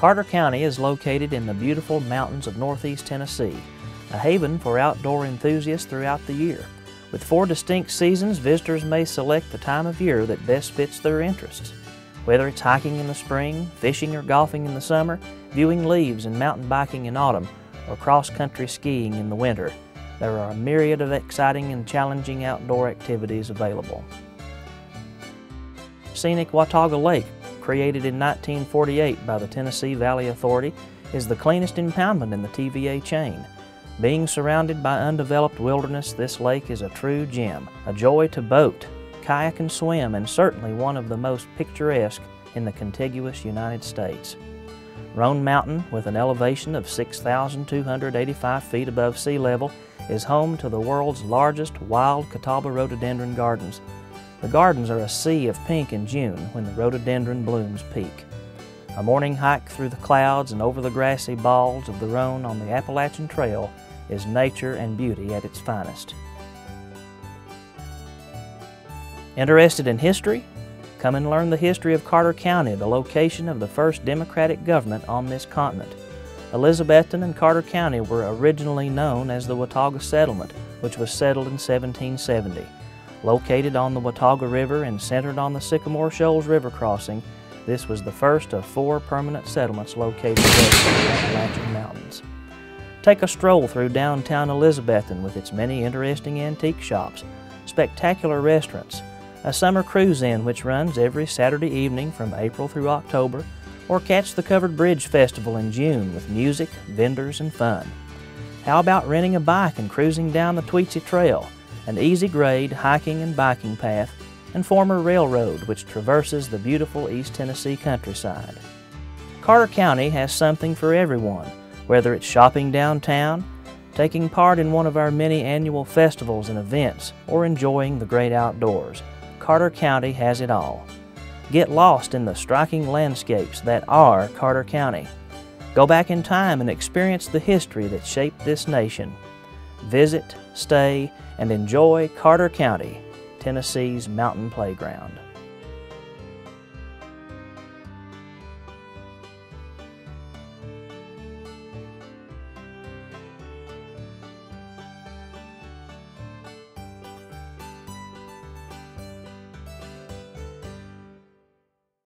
Carter County is located in the beautiful mountains of northeast Tennessee, a haven for outdoor enthusiasts throughout the year. With 4 distinct seasons, visitors may select the time of year that best fits their interests. Whether it's hiking in the spring, fishing or golfing in the summer, viewing leaves and mountain biking in autumn, or cross-country skiing in the winter, there are a myriad of exciting and challenging outdoor activities available. Scenic Watauga Lake, created in 1948 by the Tennessee Valley Authority, is the cleanest impoundment in the TVA chain. Being surrounded by undeveloped wilderness, this lake is a true gem, a joy to boat, kayak and swim, and certainly one of the most picturesque in the contiguous United States. Roan Mountain, with an elevation of 6,285 feet above sea level, is home to the world's largest wild Catawba rhododendron gardens. The gardens are a sea of pink in June when the rhododendron blooms peak. A morning hike through the clouds and over the grassy balls of the Roan on the Appalachian Trail is nature and beauty at its finest. Interested in history? Come and learn the history of Carter County, the location of the first Democratic government on this continent. Elizabethton and Carter County were originally known as the Watauga Settlement, which was settled in 1770. Located on the Watauga River and centered on the Sycamore Shoals River crossing, this was the first of 4 permanent settlements located west of the Appalachian Mountains. Take a stroll through downtown Elizabethton with its many interesting antique shops, spectacular restaurants, a summer cruise in which runs every Saturday evening from April through October, or catch the Covered Bridge Festival in June with music, vendors, and fun. How about renting a bike and cruising down the Tweetsie Trail, an easy grade hiking and biking path, and former railroad which traverses the beautiful East Tennessee countryside. Carter County has something for everyone, whether it's shopping downtown, taking part in one of our many annual festivals and events, or enjoying the great outdoors. Carter County has it all. Get lost in the striking landscapes that are Carter County. Go back in time and experience the history that shaped this nation. Visit, stay, and enjoy Carter County, Tennessee's Mountain Playground.